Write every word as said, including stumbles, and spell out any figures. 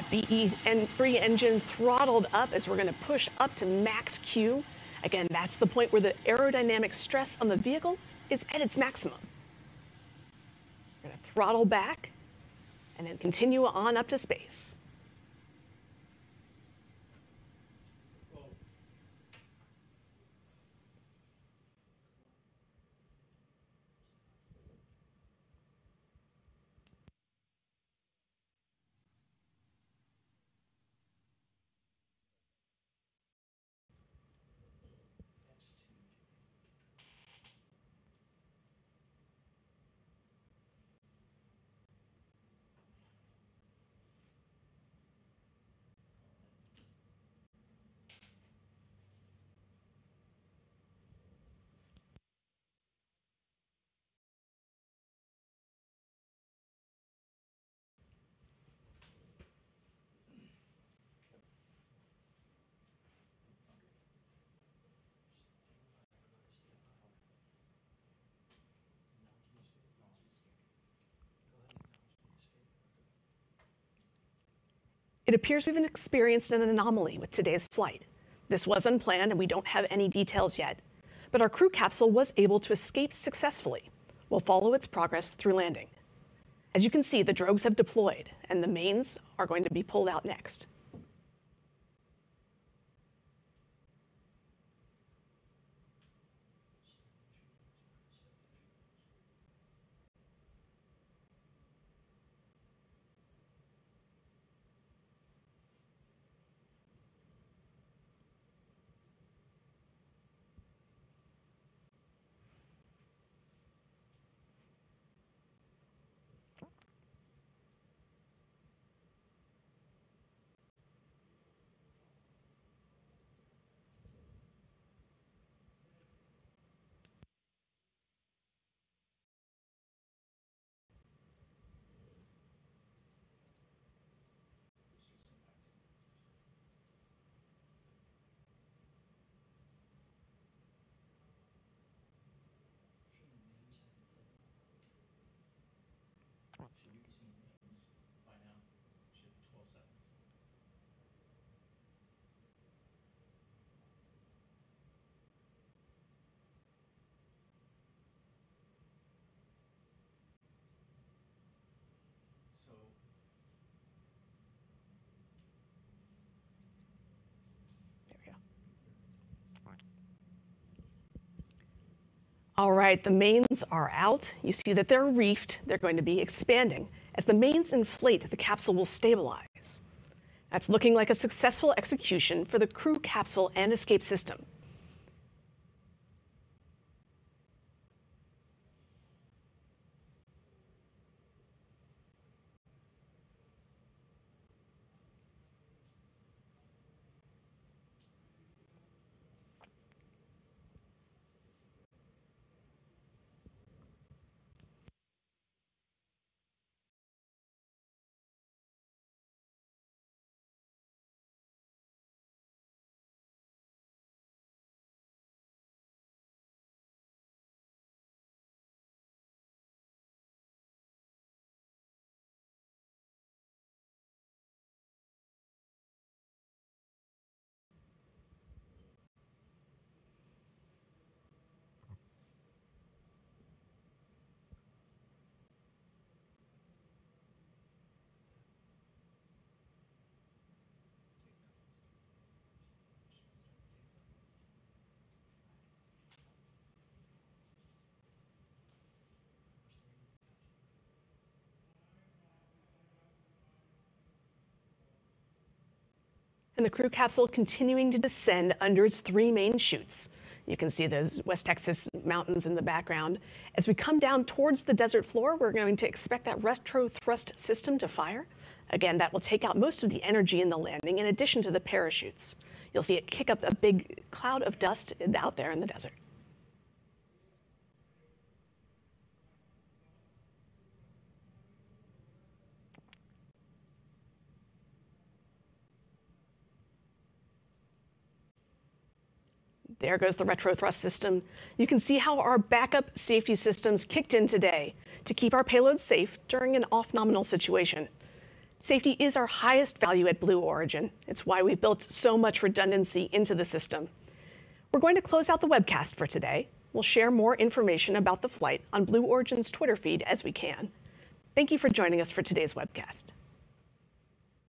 That B E three engine throttled up as we're going to push up to max Q. Again, that's the point where the aerodynamic stress on the vehicle is at its maximum. We're going to throttle back and then continue on up to space. It appears we've experienced an anomaly with today's flight. This was unplanned and we don't have any details yet, but our crew capsule was able to escape successfully. We'll follow its progress through landing. As you can see, the drogues have deployed and the mains are going to be pulled out next. All right, the mains are out. You see that they're reefed. They're going to be expanding. As the mains inflate, the capsule will stabilize. That's looking like a successful execution for the crew capsule and escape system. And the crew capsule continuing to descend under its three main chutes. You can see those West Texas mountains in the background. As we come down towards the desert floor, we're going to expect that retro thrust system to fire. Again, that will take out most of the energy in the landing in addition to the parachutes. You'll see it kick up a big cloud of dust out there in the desert. There goes the retro thrust system. You can see how our backup safety systems kicked in today to keep our payload safe during an off-nominal situation. Safety is our highest value at Blue Origin. It's why we built so much redundancy into the system. We're going to close out the webcast for today. We'll share more information about the flight on Blue Origin's Twitter feed as we can. Thank you for joining us for today's webcast.